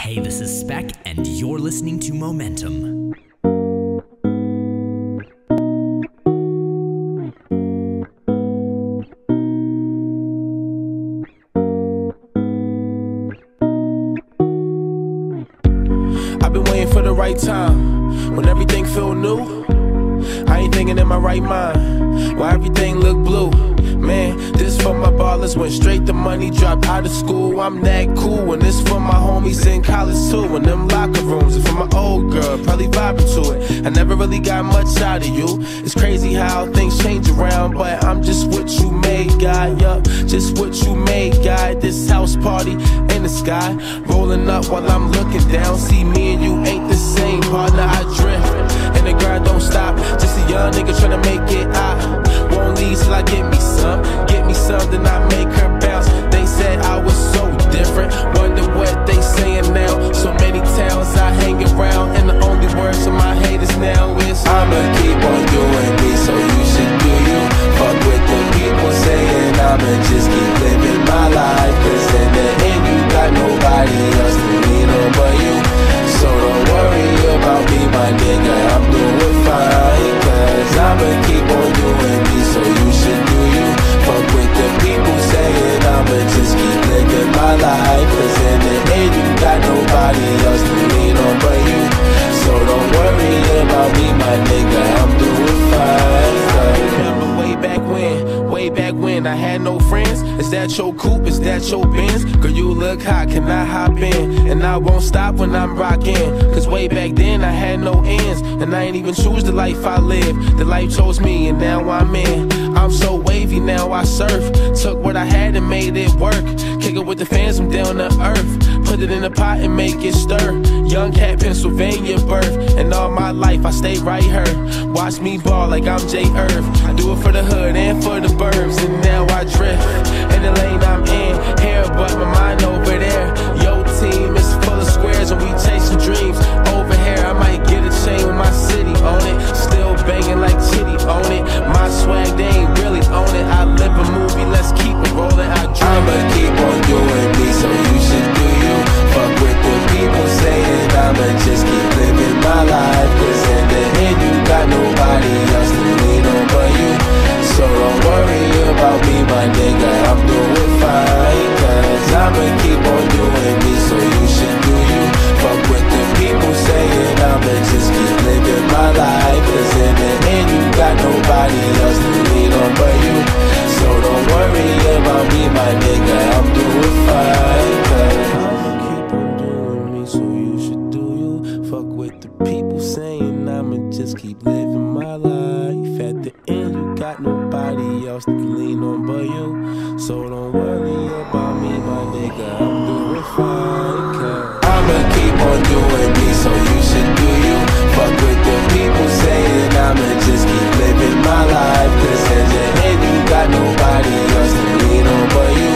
Hey, this is Spec, and you're listening to Momentum. I've been waiting for the right time, when everything feel new. I ain't thinking in my right mind, why everything look blue. Man, this for my ballers, went straight to money, dropped out of school, I'm that cool. And this for my homies in college too, in them locker rooms, and for my old girl, probably vibing to it. I never really got much out of you. It's crazy how things change around, but I'm just what you made, guy, yeah, just what you made, guy. This house party in the sky, rolling up while I'm looking down. See, me and you ain't the same, partner, I drift, and the grind don't stop. Just a young nigga tryna make it, I won't leave till I get me some. Get me some, then I make her bounce. They said I was so different, wonder what they saying now. So many towns I hang around, and the only words of my haters now is I'ma keep on doing me, so you should do you. Fuck with the people saying I'ma just keep living my life, cause in the end you got nobody else to lean on but you. So don't worry about me, my nigga, I'm doing fine, cause I'ma keep on doing me, so you should do you. Fuck with the people saying I'ma just keep living my life, cause in the end you got nobody else to lean on but you. So don't worry about me, my nigga, I'm doing fine, cause Way back when I had no friends. Is that your coupe? Is that your Benz? Girl, you look hot, can I hop in? And I won't stop when I'm rocking, cause way back then I had no ends, and I ain't even choose the life I live. The life chose me and now I'm in. I'm so wavy, now I surf. Took what I had and made it work. Kick it with the fans, I'm down to earth. Put it in a pot and make it stir. Young cat, Pennsylvania birth, and all my life I stay right here. Watch me ball like I'm J. Irv. I do it for the hood and for the burbs, and now I drift. In the lane I'm in, here, but my mind over there. Yo team is full of squares and we chasing dreams. Over here I might get a chain with my city on it. Still banging like Chitty on it. My swag, they ain't really on it. I live a movie, let's keep it rolling. I'ma keep on doing me, so you should do you. Fuck with the people saying I'ma just keep living my life, cause in the end you got nobody else to lean on but you. So don't worry about me, my nigga, I'm doing fine, cause I'ma keep on doing me, so you should do you. Fuck with the people saying I'ma just keep living my life, cause in the end you got nobody else to lean on but you. So don't worry about me, my nigga, I'm doing fine, cause I'ma keep on doing me, so you should do you. Fuck with the people saying I'ma just keep living my life, at the end you got nobody else to lean on but you. So don't worry about me, my nigga, I'm doing fine, cause I'ma keep on doing me, so you should do you. Fuck with the people saying I'ma just keep living my life, cause in the end you got nobody else to lean on but you.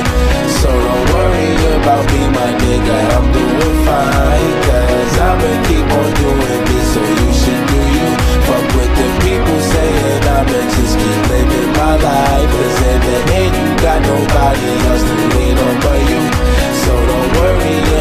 So don't worry about me, my nigga, I'm doing fine, cause I'ma keep on doing me, so you should do you. Fuck with the people saying I'ma just keep living my life, cause in the end you got nobody else to lean on but you. So don't worry